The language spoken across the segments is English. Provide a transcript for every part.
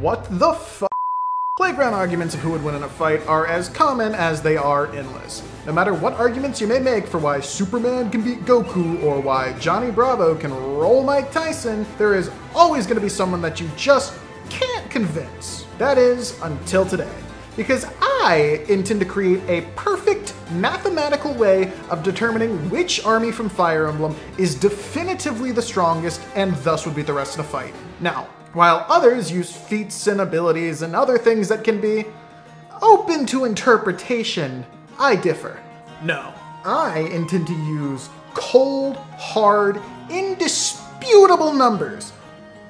What the fuck? Playground arguments of who would win in a fight are as common as they are endless. No matter what arguments you may make for why Superman can beat Goku or why Johnny Bravo can roll Mike Tyson, there is always going to be someone that you just can't convince. That is, until today. Because I intend to create a perfect mathematical way of determining which army from Fire Emblem is definitively the strongest and thus would beat the rest of the fight. Now, while others use feats and abilities and other things that can be open to interpretation, I differ. No, I intend to use cold, hard, indisputable numbers.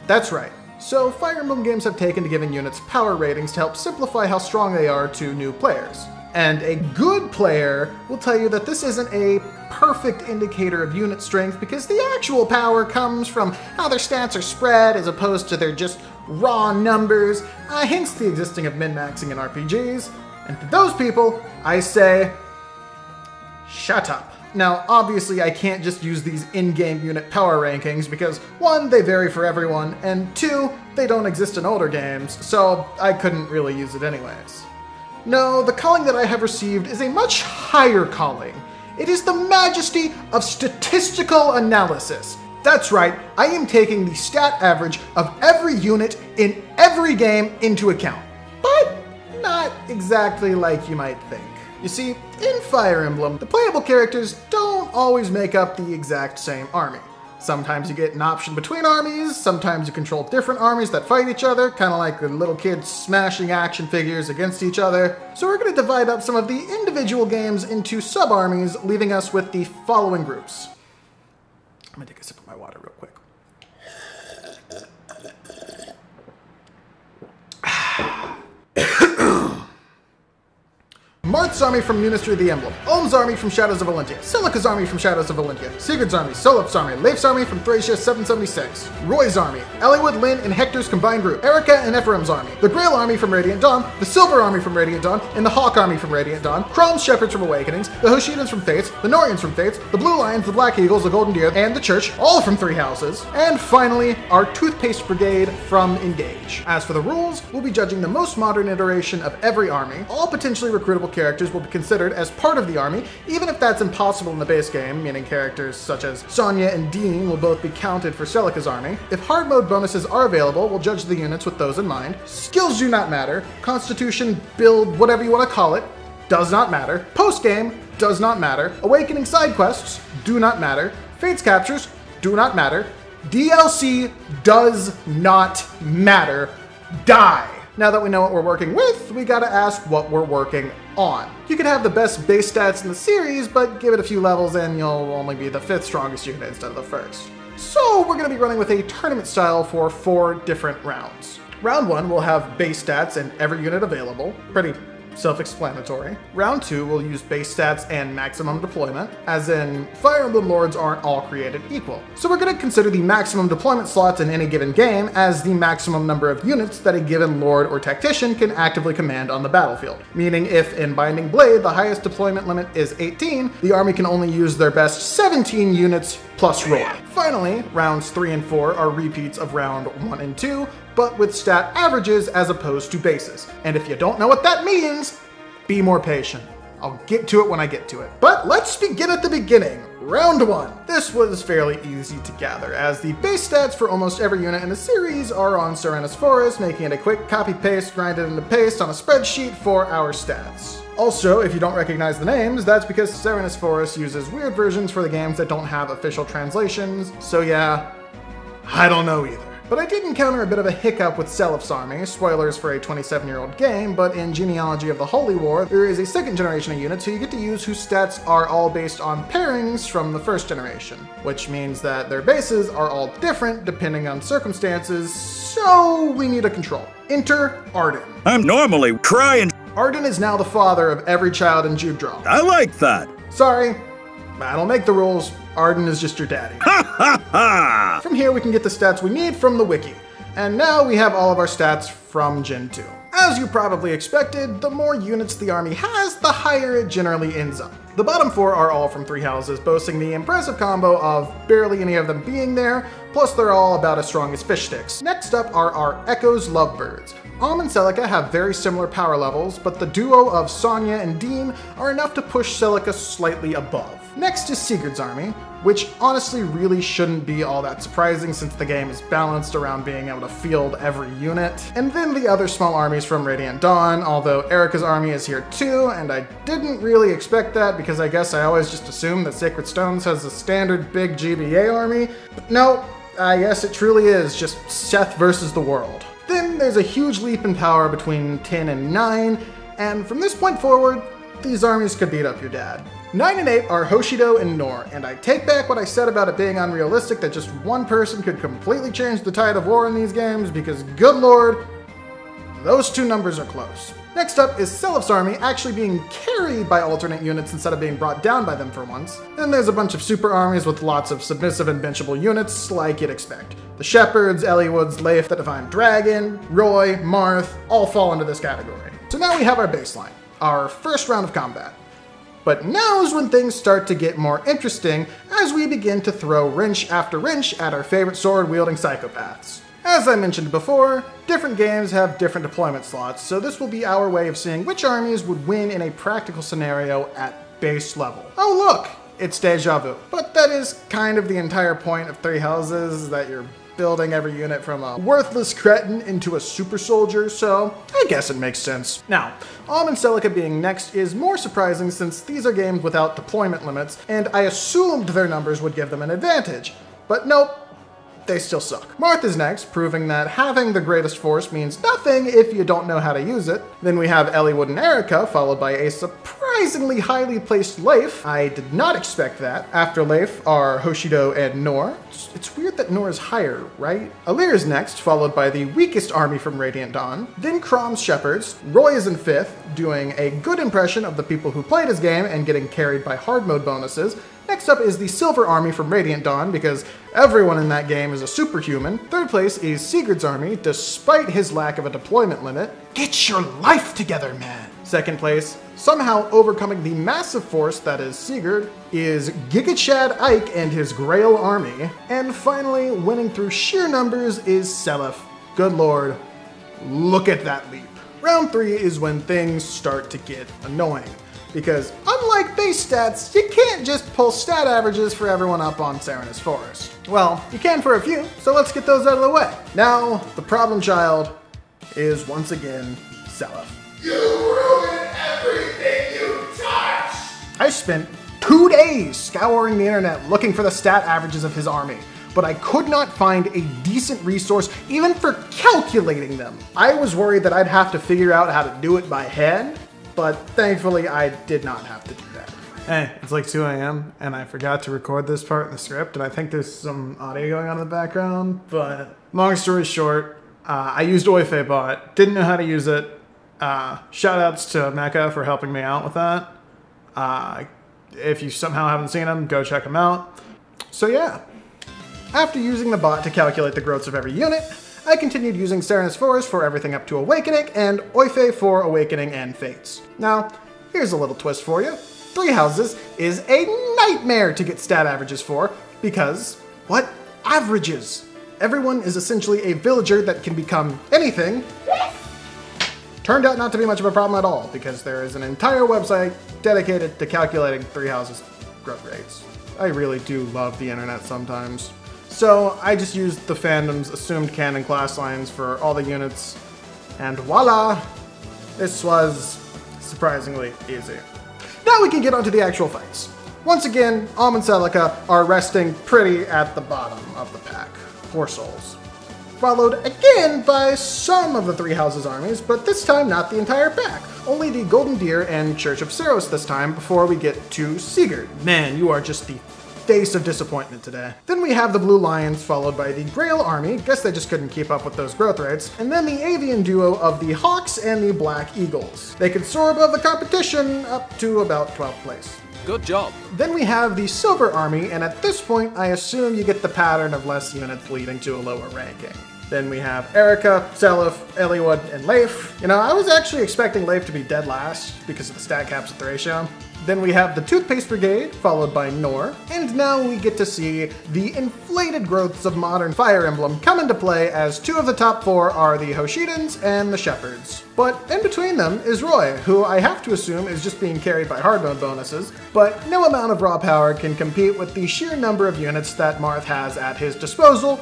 That's right. So, Fire Emblem games have taken to giving units power ratings to help simplify how strong they are to new players. And a good player will tell you that this isn't a perfect indicator of unit strength because the actual power comes from how their stats are spread as opposed to their just raw numbers, hence the existing of min-maxing in RPGs. And to those people, I say, shut up. Now, obviously, I can't just use these in-game unit power rankings because, one, they vary for everyone, and two, they don't exist in older games, so I couldn't really use it anyways. No, the calling that I have received is a much higher calling. It is the majesty of statistical analysis. That's right, I am taking the stat average of every unit in every game into account, but not exactly like you might think. You see, in Fire Emblem, the playable characters don't always make up the exact same army. Sometimes you get an option between armies, sometimes you control different armies that fight each other, kind of like the little kids smashing action figures against each other. So we're going to divide up some of the individual games into sub-armies, leaving us with the following groups. I'm going to take a sip of my water real quick. Marth's army from Ministry of the Emblem, Olm's army from Shadows of Valentia, Silica's army from Shadows of Valentia, Sigurd's army, Solop's army, Leif's army from Thracia 776, Roy's army, Elliewood, Lyn, and Hector's combined group, Erika and Ephraim's army, the Grail army from Radiant Dawn, the Silver army from Radiant Dawn, and the Hawk army from Radiant Dawn, Crom's shepherds from Awakenings, the Hoshidans from Fates, the Norians from Fates, the Blue Lions, the Black Eagles, the Golden Deer, and the Church, all from Three Houses, and finally, our Toothpaste Brigade from Engage. As for the rules, we'll be judging the most modern iteration of every army, all potentially recruitable characters will be considered as part of the army, even if that's impossible in the base game, meaning characters such as Sonya and Dean will both be counted for Selica's army. If hard mode bonuses are available, we'll judge the units with those in mind. Skills do not matter. Constitution, build, whatever you want to call it, does not matter. Post-game does not matter. Awakening side quests do not matter. Fates captures do not matter. DLC does not matter. Die! Now that we know what we're working with, we gotta ask what we're working on. You could have the best base stats in the series, but give it a few levels and you'll only be the 5th strongest unit instead of the 1st. So we're gonna be running with a tournament style for 4 different rounds. Round 1 will have base stats and every unit available. Pretty self-explanatory. Round 2 will use base stats and maximum deployment, as in Fire Emblem Lords aren't all created equal. So we're going to consider the maximum deployment slots in any given game as the maximum number of units that a given Lord or Tactician can actively command on the battlefield. Meaning if in Binding Blade the highest deployment limit is 18, the army can only use their best 17 units plus Roy. Finally, rounds 3 and 4 are repeats of round 1 and 2, but with stat averages as opposed to bases. And if you don't know what that means, be more patient. I'll get to it when I get to it. But let's begin at the beginning. Round 1. This was fairly easy to gather, as the base stats for almost every unit in the series are on Serenes Forest, making it a quick copy-paste, grind it into paste on a spreadsheet for our stats. Also, if you don't recognize the names, that's because Serenes Forest uses weird versions for the games that don't have official translations, so yeah, I don't know either. But I did encounter a bit of a hiccup with Selif's army, spoilers for a 27-year-old game, but in Genealogy of the Holy War, there is a second generation of units who you get to use whose stats are all based on pairings from the first generation, which means that their bases are all different depending on circumstances, so we need a control. Enter Arden. I'm normally crying. Arden is now the father of every child in Jugdral. I like that. Sorry, I don't make the rules. Arden is just your daddy. Ha ha ha! From here we can get the stats we need from the wiki. And now we have all of our stats from Gen 2. As you probably expected, the more units the army has, the higher it generally ends up. The bottom four are all from Three Houses, boasting the impressive combo of barely any of them being there, plus they're all about as strong as fish sticks. Next up are our Echo's Lovebirds. Alm and Celica have very similar power levels, but the duo of Sonya and Dean are enough to push Celica slightly above. Next is Sigurd's army, which honestly really shouldn't be all that surprising since the game is balanced around being able to field every unit. And then the other small armies from Radiant Dawn, although Erika's army is here too, and I didn't really expect that because I guess I always just assumed that Sacred Stones has a standard big GBA army, but no, I guess it truly is just Seth versus the world. Then there's a huge leap in power between 10 and 9, and from this point forward, these armies could beat up your dad. 9 and 8 are Hoshido and Nor, and I take back what I said about it being unrealistic that just one person could completely change the tide of war in these games, because good lord, those two numbers are close. Next up is Selef's army actually being carried by alternate units instead of being brought down by them for once. Then there's a bunch of super armies with lots of submissive and benchable units like you'd expect. The Shepherds, Eliwoods, Leif, the Divine Dragon, Roy, Marth, all fall into this category. So now we have our baseline, our first round of combat. But now's when things start to get more interesting as we begin to throw wrench after wrench at our favorite sword-wielding psychopaths. As I mentioned before, different games have different deployment slots, so this will be our way of seeing which armies would win in a practical scenario at base level. Oh look, it's Deja Vu. But that is kind of the entire point of Three Houses, that you're building every unit from a worthless cretin into a super soldier, so I guess it makes sense. Now, Alm and Celica being next is more surprising since these are games without deployment limits, and I assumed their numbers would give them an advantage, but nope. They still suck. Marth is next, proving that having the greatest force means nothing if you don't know how to use it. Then we have Eliwood and Erika, followed by a surprisingly highly placed Leif. I did not expect that. After Leif are Hoshido and Nor. It's weird that Nor is higher, right? Alir is next, followed by the weakest army from Radiant Dawn. Then Crom's Shepherds. Roy is in fifth, doing a good impression of the people who played his game and getting carried by hard mode bonuses. Next up is the Silver Army from Radiant Dawn, because everyone in that game is a superhuman. Third place is Sigurd's army, despite his lack of a deployment limit. Get your life together, man! Second place, somehow overcoming the massive force that is Sigurd, is GigaChad Ike and his Grail army. And finally, winning through sheer numbers is Selef. Good lord, look at that leap. Round 3 is when things start to get annoying, because unlike base stats, you can't just pull stat averages for everyone up on Serenes Forest. Well, you can for a few, so let's get those out of the way. Now, the problem child is once again Selef. You ruin everything you touch! I spent 2 days scouring the internet looking for the stat averages of his army, but I could not find a decent resource even for calculating them. I was worried that I'd have to figure out how to do it by hand, but thankfully I did not have to do that. Hey, it's like 2 a.m. and I forgot to record this part in the script, and I think there's some audio going on in the background, but long story short, I used OifeyBot, didn't know how to use it. Shoutouts to Mecca for helping me out with that. If you somehow haven't seen him, go check him out. So yeah. After using the bot to calculate the growths of every unit, I continued using Serenes Forest for everything up to Awakening, and Oife for Awakening and Fates. Now, here's a little twist for you. Three Houses is a nightmare to get stat averages for, because, what? Averages! Everyone is essentially a villager that can become anything. Turned out not to be much of a problem at all, because there is an entire website dedicated to calculating Three Houses' growth rates. I really do love the internet sometimes. So I just used the fandom's assumed canon class lines for all the units, and voila! This was surprisingly easy. Now we can get onto the actual fights. Once again, Alm and Celica are resting pretty at the bottom of the pack. Poor souls. Followed again by some of the Three Houses armies, but this time not the entire pack. Only the Golden Deer and Church of Seiros this time before we get to Sigurd. Man, you are just the face of disappointment today. Then we have the Blue Lions, followed by the Grail army. Guess they just couldn't keep up with those growth rates. And then the avian duo of the Hawks and the Black Eagles. They could soar above the competition up to about 12th place. Good job. Then we have the Silver army, and at this point I assume you get the pattern of less units leading to a lower ranking. Then we have Erika, Seliph, Eliud, and Leif. You know, I was actually expecting Leif to be dead last because of the stat caps at Thracia. Then we have the Toothpaste Brigade, followed by Nor. And now we get to see the inflated growths of modern Fire Emblem come into play, as two of the top four are the Hoshidans and the Shepherds. But in between them is Roy, who I have to assume is just being carried by hard mode bonuses, but no amount of raw power can compete with the sheer number of units that Marth has at his disposal.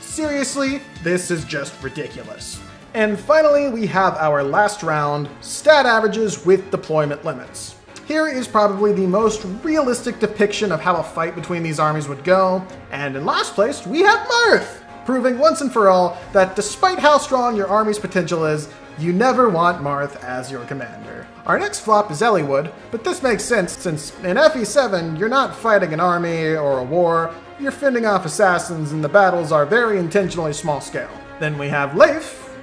Seriously, this is just ridiculous. And finally, we have our last round, stat averages with deployment limits. Here is probably the most realistic depiction of how a fight between these armies would go. And in last place, we have Marth, proving once and for all that despite how strong your army's potential is, you never want Marth as your commander. Our next flop is Eliud, but this makes sense since in FE7, you're not fighting an army or a war, you're fending off assassins, and the battles are very intentionally small scale. Then we have Leif.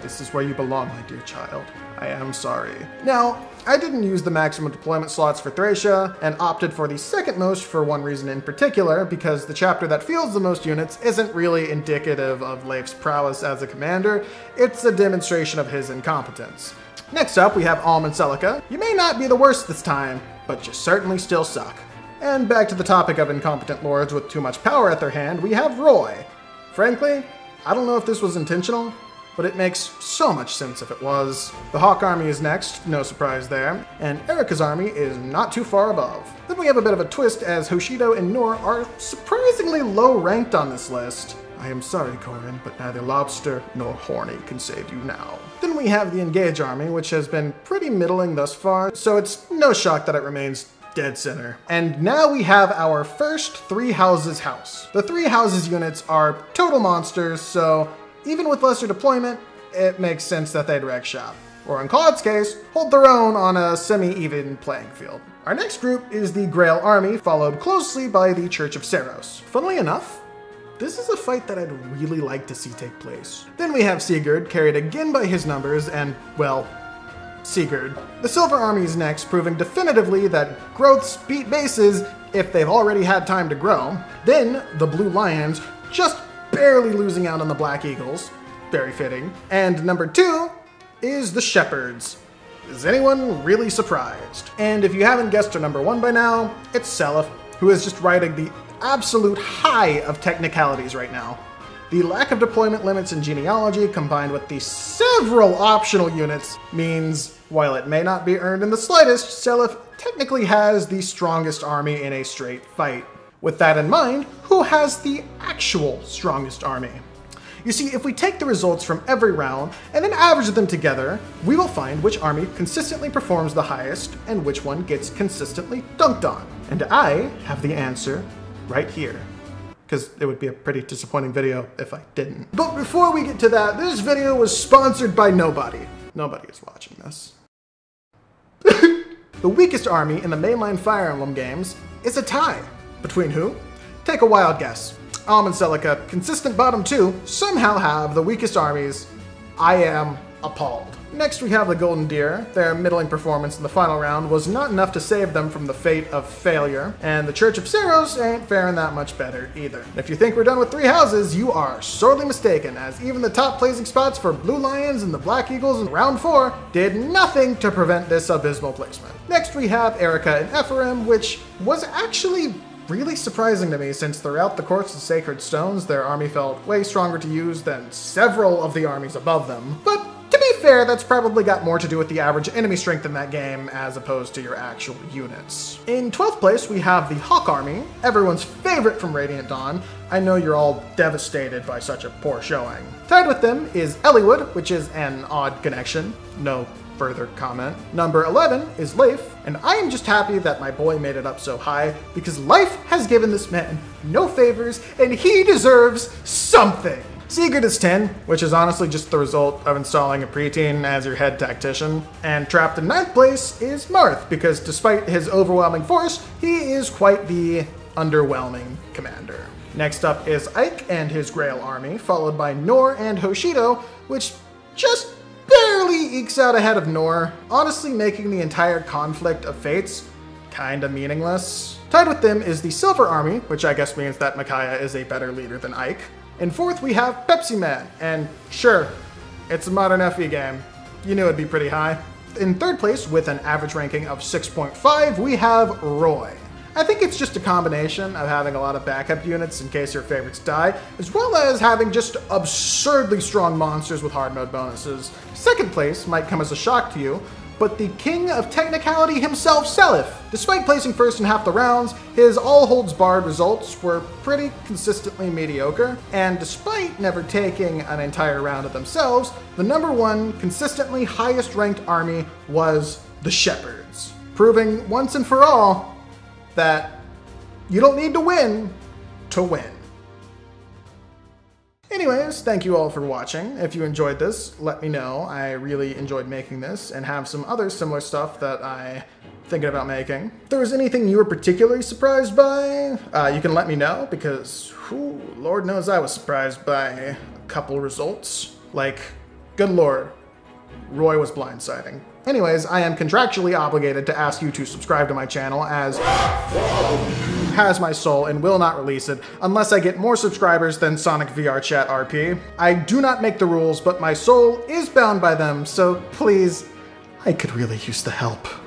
This is where you belong, my dear child. I am sorry. Now, I didn't use the maximum deployment slots for Thracia and opted for the second most for one reason in particular, because the chapter that fields the most units isn't really indicative of Leif's prowess as a commander. It's a demonstration of his incompetence. Next up, we have Alm and Celica. You may not be the worst this time, but you certainly still suck. And back to the topic of incompetent lords with too much power at their hand, we have Roy. Frankly, I don't know if this was intentional, but it makes so much sense if it was. The Hawk Army is next, no surprise there, and Erika's army is not too far above. Then we have a bit of a twist, as Hoshido and Nor are surprisingly low ranked on this list. I am sorry, Corin, but neither Lobster nor Horny can save you now. Then we have the Engage army, which has been pretty middling thus far, so it's no shock that it remains dead center. And now we have our first Three Houses house. The Three Houses units are total monsters, so even with lesser deployment, it makes sense that they'd wreck shop, or in Claude's case, hold their own on a semi-even playing field. Our next group is the Grail Army, followed closely by the Church of Seiros. Funnily enough, this is a fight that I'd really like to see take place. Then we have Sigurd, carried again by his numbers, and, well, Sigurd. The Silver Army is next, proving definitively that growths beat bases if they've already had time to grow. Then the Blue Lions, just barely losing out on the Black Eagles. Very fitting. And number two is the Shepherds. Is anyone really surprised? And if you haven't guessed our number one by now, it's Seliph, who is just riding the absolute high of technicalities right now. The lack of deployment limits in Genealogy, combined with the several optional units, means while it may not be earned in the slightest, Seliph technically has the strongest army in a straight fight. With that in mind, who has the actual strongest army? You see, if we take the results from every round and then average them together, we will find which army consistently performs the highest and which one gets consistently dunked on. And I have the answer right here, because it would be a pretty disappointing video if I didn't. But before we get to that, this video was sponsored by nobody. Nobody is watching this. The weakest army in the mainline Fire Emblem games is a tie. Between who? Take a wild guess. Alm and Celica, consistent bottom two, somehow have the weakest armies. I am appalled. Next we have the Golden Deer. Their middling performance in the final round was not enough to save them from the fate of failure, and the Church of Seiros ain't faring that much better either. If you think we're done with Three Houses, you are sorely mistaken, as even the top placing spots for Blue Lions and the Black Eagles in round four did nothing to prevent this abysmal placement. Next we have Erika and Ephraim, which was actually really surprising to me, since throughout the course of Sacred Stones, their army felt way stronger to use than several of the armies above them. But to be fair, that's probably got more to do with the average enemy strength in that game as opposed to your actual units. In 12th place, we have the Hawk Army, everyone's favorite from Radiant Dawn. I know you're all devastated by such a poor showing. Tied with them is Eliud, which is an odd connection. No further comment. Number 11 is Leif, and I am just happy that my boy made it up so high, because life has given this man no favors, and he deserves something! Sigurd is 10, which is honestly just the result of installing a preteen as your head tactician. And trapped in 9th place is Marth, because despite his overwhelming force, he is quite the underwhelming commander. Next up is Ike and his Grail army, followed by Nor and Hoshido, which just barely ekes out ahead of Nor, honestly making the entire conflict of Fates kinda meaningless. Tied with them is the Silver Army, which I guess means that Micaiah is a better leader than Ike. In fourth, we have Pepsi Man, and sure, it's a modern FE game. You knew it'd be pretty high. In third place, with an average ranking of 6.5, we have Roy. I think it's just a combination of having a lot of backup units in case your favorites die, as well as having just absurdly strong monsters with hard mode bonuses. Second place might come as a shock to you, but the king of technicality himself, Selif, despite placing first in half the rounds, his all-holds-barred results were pretty consistently mediocre, and despite never taking an entire round of themselves, the number one consistently highest-ranked army was the Shepherds, proving once and for all that you don't need to win. Anyways, thank you all for watching. If you enjoyed this, let me know. I really enjoyed making this and have some other similar stuff that I'm thinking about making. If there was anything you were particularly surprised by, you can let me know, because whew, Lord knows I was surprised by a couple results. Like, good Lord, Roy was blindsiding. Anyways, I am contractually obligated to ask you to subscribe to my channel, as has my soul, and will not release it unless I get more subscribers than Sonic VR Chat RP. I do not make the rules, but my soul is bound by them, so please, I could really use the help.